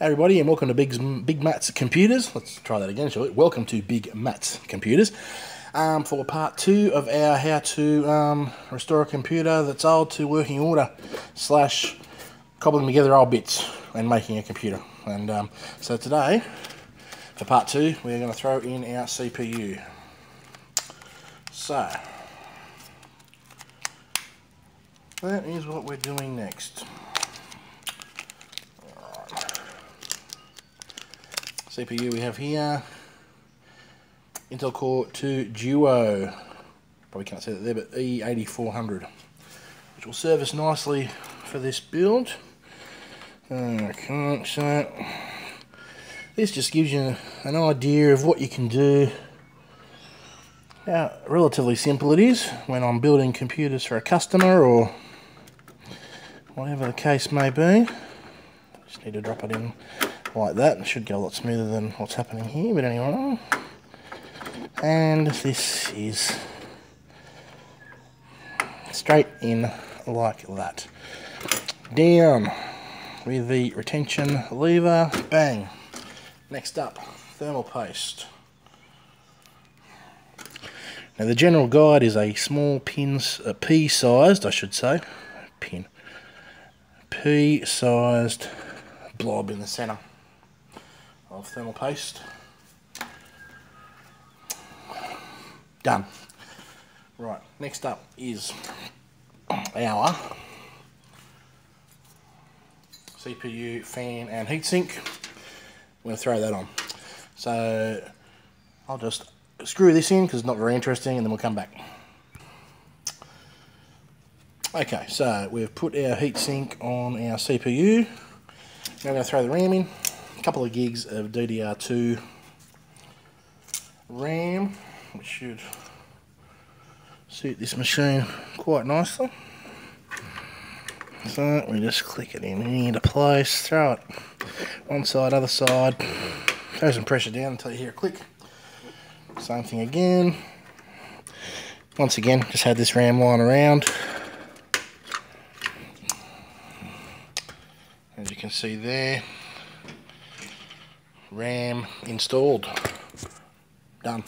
Hey everybody, and welcome to Big Matt's Computers. Let's try that again, shall we? Welcome to Big Matt's Computers for part two of our how to restore a computer that's old to working order / cobbling together old bits and making a computer. And so today, for part two, we're going to throw in our CPU. So that is what we're doing next. CPU we have here, Intel Core 2 Duo, probably can't see that there, but E8400, which will serve us nicely for this build. Okay, so this just gives you an idea of what you can do, how relatively simple it is when I'm building computers for a customer or whatever the case may be. Just need to drop it in like that. It should go a lot smoother than what's happening here, but anyway. And this is straight in like that. Down with the retention lever. Bang. Next up, thermal paste. Now the general guide is a small pins, a pea-sized, I should say, pin, pea-sized blob in the center of thermal paste. Done. Right, next up is our CPU, fan and heatsink. I'm going to throw that on. So I'll just screw this in because it's not very interesting, and then we'll come back. Okay, so we've put our heatsink on our CPU. Now I'm going to throw the RAM in. Couple of gigs of DDR2 RAM, which should suit this machine quite nicely. So we just click it in here to place, throw it one side, other side, throw some pressure down until you hear a click. Same thing again. Once again, just had this RAM lying around. As you can see there. RAM installed. Done.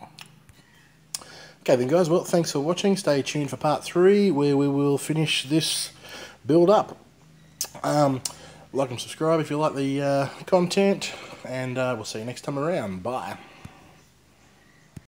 Okay then guys, well thanks for watching. Stay tuned for part 3 where we will finish this build up. Like and subscribe if you like the content, and we'll see you next time around. Bye.